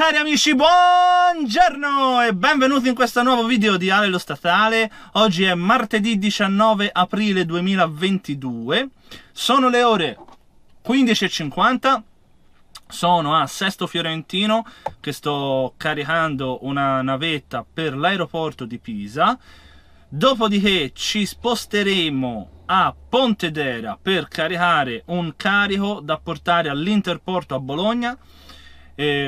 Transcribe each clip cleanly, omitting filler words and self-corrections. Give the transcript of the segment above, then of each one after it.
Cari amici, buongiorno e benvenuti in questo nuovo video di Ale lo Statale. Oggi è martedì 19 aprile 2022, sono le ore 15:50, sono a Sesto Fiorentino che sto caricando una navetta per l'aeroporto di Pisa. Dopodiché ci sposteremo a Pontedera per caricare un carico da portare all'Interporto a Bologna.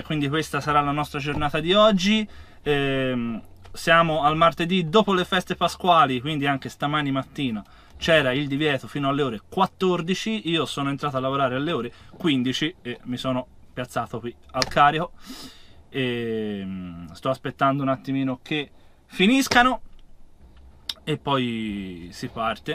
Quindi questa sarà la nostra giornata di oggi. Siamo al martedì dopo le feste pasquali, quindi anche stamani mattina c'era il divieto fino alle ore 14. Io sono entrato a lavorare alle ore 15 e mi sono piazzato qui al carico e sto aspettando un attimino che finiscano e poi si parte.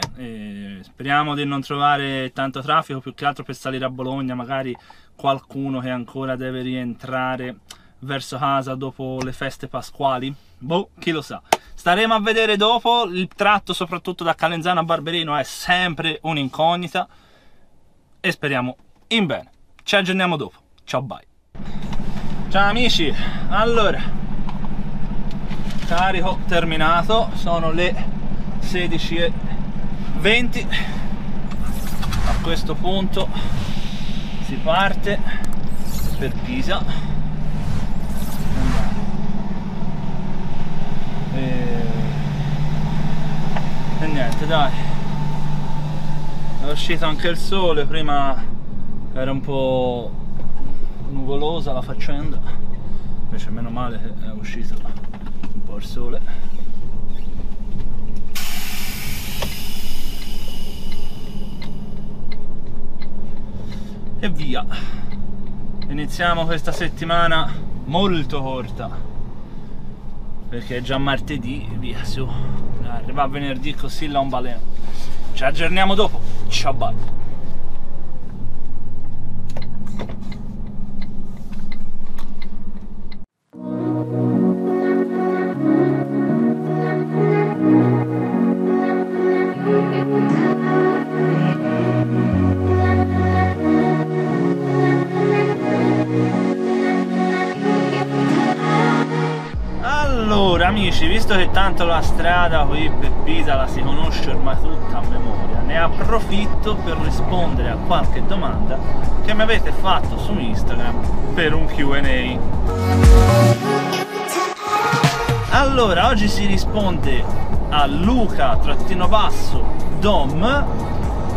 Speriamo di non trovare tanto traffico, più che altro per salire a Bologna, magari qualcuno che ancora deve rientrare verso casa dopo le feste pasquali, boh, chi lo sa. Staremo a vedere dopo. Il tratto soprattutto da Calenzano a Barberino è sempre un'incognita e speriamo in bene. Ci aggiorniamo dopo, ciao, bye. Ciao amici, allora carico terminato, sono le 16:20. A questo punto si parte per Pisa e niente, dai, è uscito anche il sole, prima era un po' nuvolosa la faccenda, invece meno male che è uscito un po' il sole. E via, iniziamo questa settimana molto corta perché è già martedì, via, su, arriva a venerdì così là un baleno. Ci aggiorniamo dopo, ciao, bye. Amici, visto che tanto la strada qui per Pisa la si conosce ormai tutta a memoria, ne approfitto per rispondere a qualche domanda che mi avete fatto su Instagram per un Q&A. Allora, oggi si risponde a Luca_Dom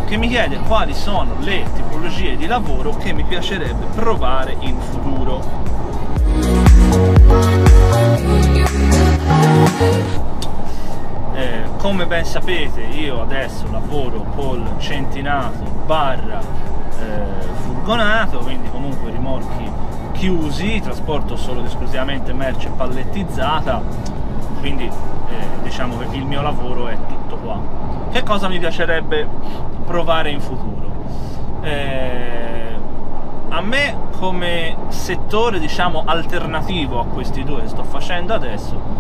che mi chiede quali sono le tipologie di lavoro che mi piacerebbe provare in futuro. Come ben sapete, io adesso lavoro col centinato barra furgonato, quindi comunque rimorchi chiusi, trasporto solo ed esclusivamente merce pallettizzata, quindi diciamo che il mio lavoro è tutto qua. Che cosa mi piacerebbe provare in futuro? A me come settore, diciamo, alternativo a questi due che sto facendo adesso,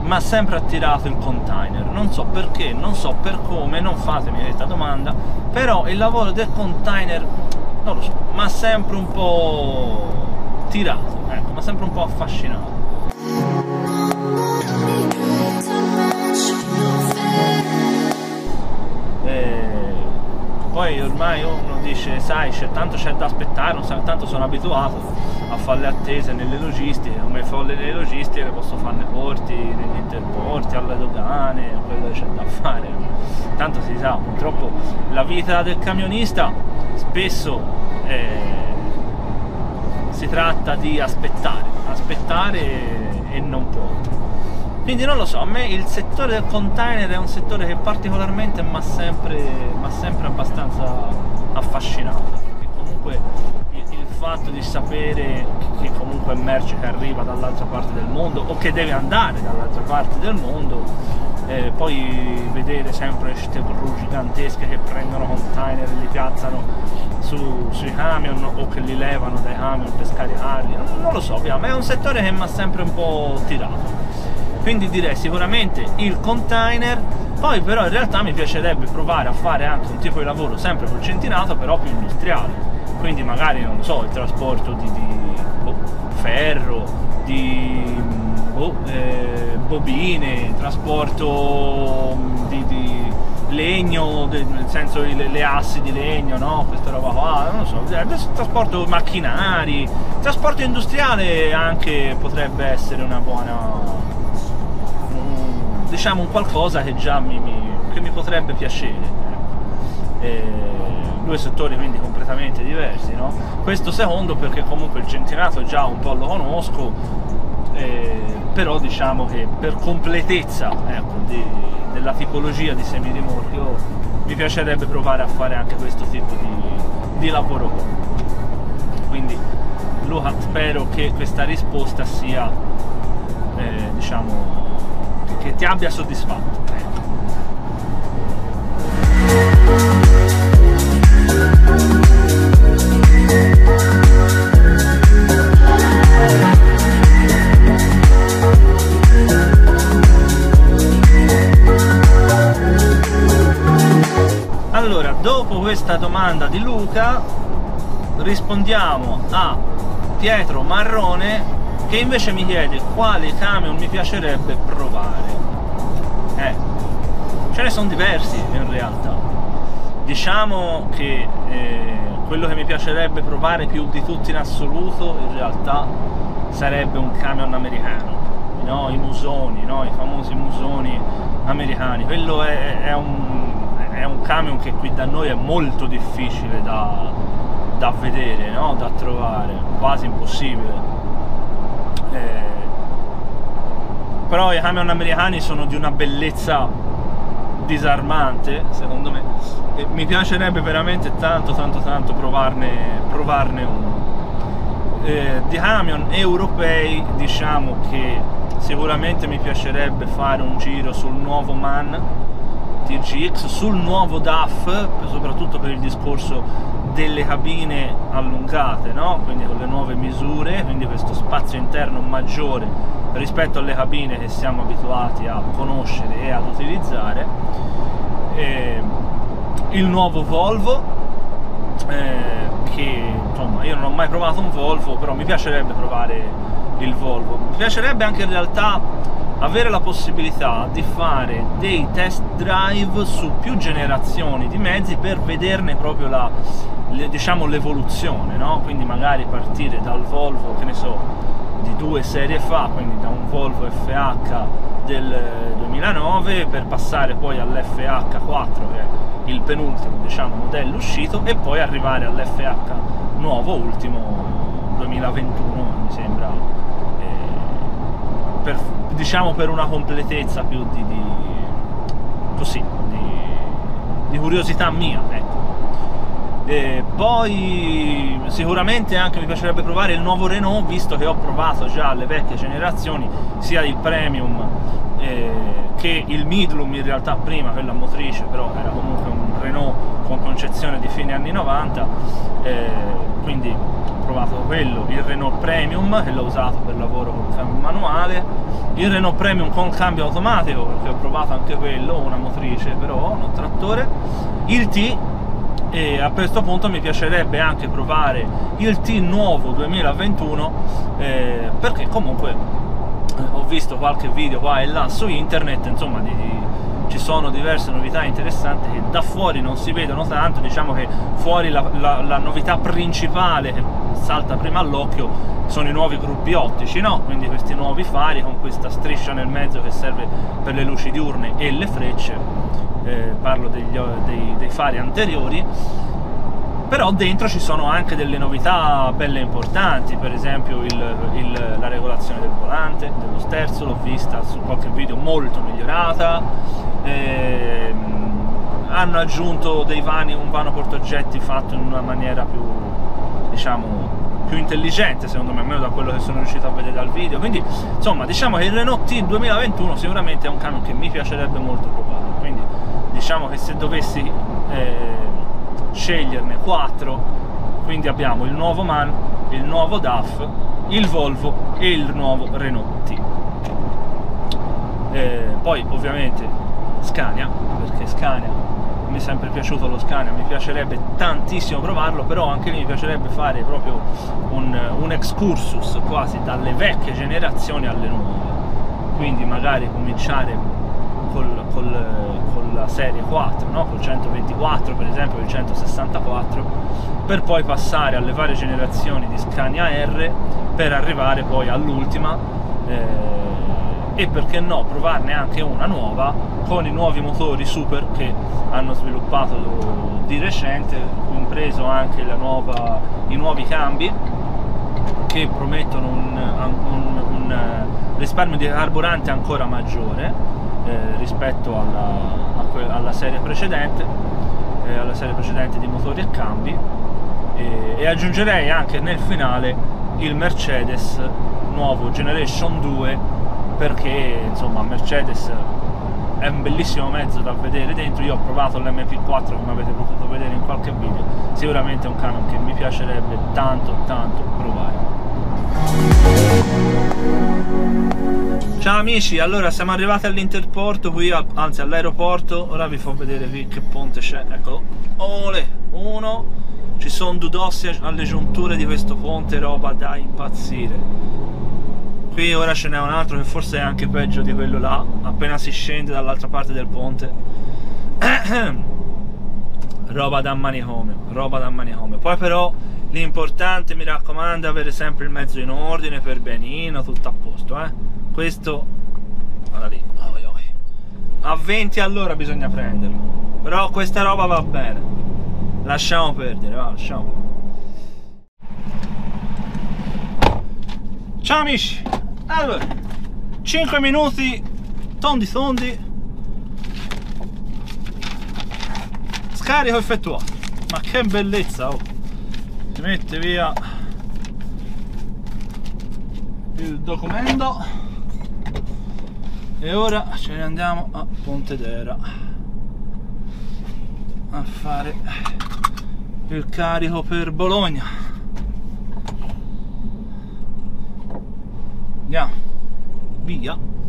ma sempre attirato il container. Non so perché, non so per come, non fatemi questa domanda, però il lavoro del container non lo so, ma sempre un po' tirato, ecco, ma sempre un po' affascinato. Poi ormai uno dice, sai, tanto c'è da aspettare, tanto sono abituato a fare le attese nelle logistiche, come fare le logistiche posso fare nei porti, negli interporti, alle dogane, quello che c'è da fare. Tanto si sa, purtroppo la vita del camionista spesso si tratta di aspettare e non poco. Quindi non lo so, a me il settore del container è un settore che particolarmente ma sempre abbastanza affascinato, perché comunque il fatto di sapere che comunque è merce che arriva dall'altra parte del mondo o che deve andare dall'altra parte del mondo, poi vedere sempre queste gru gigantesche che prendono container e li piazzano sui camion o che li levano dai camion per scaricarli, non lo so, ma è un settore che mi ha sempre un po' tirato. Quindi direi sicuramente il container, poi però in realtà mi piacerebbe provare a fare anche un tipo di lavoro sempre col centinato, però più industriale, quindi magari, non so, il trasporto di ferro, di bobine, trasporto di legno, nel senso le assi di legno, no? Questa roba qua, non lo so, trasporto macchinari, trasporto industriale anche potrebbe essere una buona, diciamo un qualcosa che già mi potrebbe piacere. Due settori quindi completamente diversi, no? Questo secondo perché comunque il centinato già un po' lo conosco, però diciamo che per completezza, ecco, della tipologia di semirimorchio mi piacerebbe provare a fare anche questo tipo di lavoro. Quindi Luca, spero che questa risposta sia, diciamo, che ti abbia soddisfatto. Allora, dopo questa domanda di Luca rispondiamo a Pietro Marrone, che invece mi chiede quale camion mi piacerebbe provare. Ce ne sono diversi in realtà. Diciamo che quello che mi piacerebbe provare più di tutti in assoluto in realtà sarebbe un camion americano, no? I musoni, no? I famosi musoni americani. Quello è un camion che qui da noi è molto difficile da vedere, no? Da trovare, quasi impossibile. Però i camion americani sono di una bellezza disarmante, secondo me, e mi piacerebbe veramente tanto provarne uno. Di camion europei diciamo che sicuramente mi piacerebbe fare un giro sul nuovo MAN TGX, sul nuovo DAF, soprattutto per il discorso delle cabine allungate, no? Quindi con le nuove misure, quindi questo spazio interno maggiore rispetto alle cabine che siamo abituati a conoscere e ad utilizzare. Il nuovo Volvo, che insomma io non ho mai provato un Volvo, però mi piacerebbe provare il Volvo. Mi piacerebbe anche in realtà avere la possibilità di fare dei test drive su più generazioni di mezzi per vederne proprio diciamo l'evoluzione, no? Quindi magari partire dal Volvo, che ne so, di 2 serie fa, quindi da un Volvo FH del 2009 per passare poi all'FH4, che è il penultimo, diciamo, modello uscito, e poi arrivare all'FH nuovo, ultimo 2021 mi sembra, diciamo per una completezza più di curiosità mia, ecco. E poi sicuramente anche mi piacerebbe provare il nuovo Renault, visto che ho provato già le vecchie generazioni, sia il Premium che il Midlum, in realtà prima quella motrice, però era comunque un Renault con concezione di fine anni 90, quindi ho provato quello, il Renault Premium, che l'ho usato per lavoro con cambio manuale, il Renault Premium con cambio automatico, perché ho provato anche quello, una motrice però, un trattore, il T. E a questo punto mi piacerebbe anche provare il T nuovo 2021, perché comunque ho visto qualche video qua e là su internet, insomma ci sono diverse novità interessanti che da fuori non si vedono tanto. Diciamo che fuori la novità principale che salta prima all'occhio sono i nuovi gruppi ottici, no? Quindi questi nuovi fari con questa striscia nel mezzo che serve per le luci diurne e le frecce. Parlo dei fari anteriori, però dentro ci sono anche delle novità belle importanti, per esempio la regolazione del volante, dello sterzo, l'ho vista su qualche video, molto migliorata. Hanno aggiunto un vano portaoggetti fatto in una maniera più, diciamo, più intelligente, secondo me, almeno da quello che sono riuscito a vedere dal video. Quindi insomma diciamo che il Renault T 2021 sicuramente è un camion che mi piacerebbe molto provare. Quindi diciamo che se dovessi sceglierne 4, quindi abbiamo il nuovo MAN, il nuovo DAF, il Volvo e il nuovo Renault T. Poi ovviamente Scania, perché Scania mi è sempre piaciuto lo Scania, mi piacerebbe tantissimo provarlo, però anche lì mi piacerebbe fare proprio un excursus quasi dalle vecchie generazioni alle nuove, quindi magari cominciare con la serie 4, no? Col 124 per esempio, il 164, per poi passare alle varie generazioni di Scania R, per arrivare poi all'ultima, e perché no provarne anche una nuova con i nuovi motori super che hanno sviluppato di recente, compreso anche i nuovi cambi che promettono un risparmio di carburante ancora maggiore rispetto alla serie precedente, di motori e cambi, e aggiungerei anche nel finale il Mercedes nuovo Generation 2, perché insomma Mercedes è un bellissimo mezzo da vedere dentro. Io ho provato l'MP4, come avete potuto vedere in qualche video, sicuramente è un camion che mi piacerebbe tanto provare. Ciao amici, allora siamo arrivati all'interporto qui, anzi all'aeroporto. Ora vi faccio vedere qui che ponte c'è, eccolo, ole, uno. Ci sono dudossi alle giunture di questo ponte, roba da impazzire. Qui ora ce n'è un altro che forse è anche peggio di quello là, appena si scende dall'altra parte del ponte. Roba da manicomio, roba da manicomio. Poi però l'importante, mi raccomando, è avere sempre il mezzo in ordine, per benino, tutto a posto, eh. Questo, guarda lì, a 20 all'ora bisogna prenderlo, però questa roba va bene. Lasciamo perdere, va, lasciamo perdere. Ciao amici! Allora, 5 minuti, tondi, scarico effettuato. Ma che bellezza, oh! Si mette via il documento e ora ce ne andiamo a Pontedera a fare il carico per Bologna. Andiamo via.